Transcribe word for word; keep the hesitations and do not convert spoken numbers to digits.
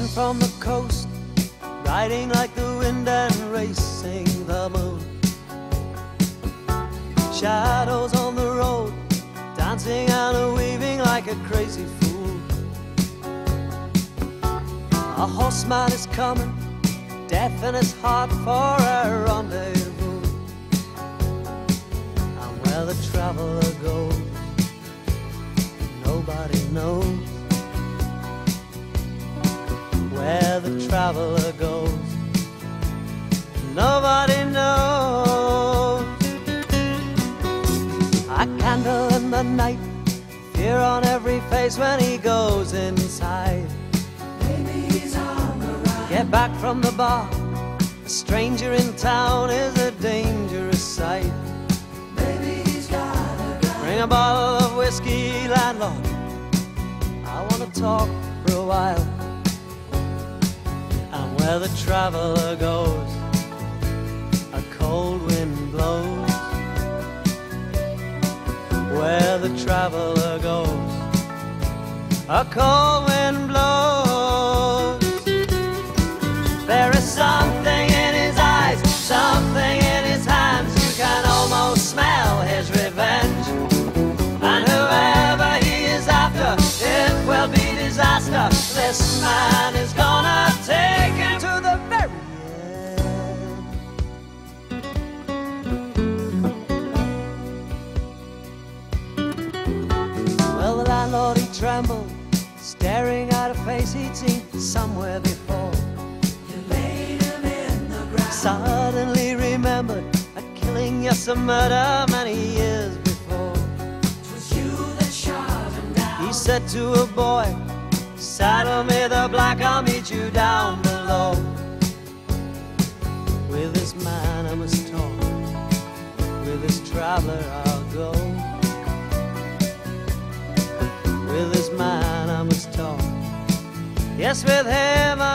in from the coast, riding like the wind and racing the moon. Shadows on the road, dancing and weaving like a crazy fool. A horseman is coming, death in his heart for a rendezvous. And where the traveler goes, nobody knows. Where the traveler goes, nobody knows. A candle in the night, fear on every face when he goes inside. Maybe he's on the run. Get back from the bar, a stranger in town is a dangerous sight. Maybe he's got a gun. Bring a bottle of whiskey, landlord, I want to talk for a while. Where the traveler goes, a cold wind blows. Where the traveler goes, a cold wind blows. There is something in his eyes, something in his hands. You can almost smell his revenge. And whoever he is after, it will be disaster. This man is gonna take him to the very end. Well, the landlord, he trembled, staring at a face he'd seen somewhere before. You laid him in the ground. Suddenly remembered a killing, yes, a murder many years before. 'Twas you that shot him down. He said to a boy, saddle me the black, I'll meet you down below. With this man I must talk, with this traveler I'll go. With this man I must talk, yes, with him I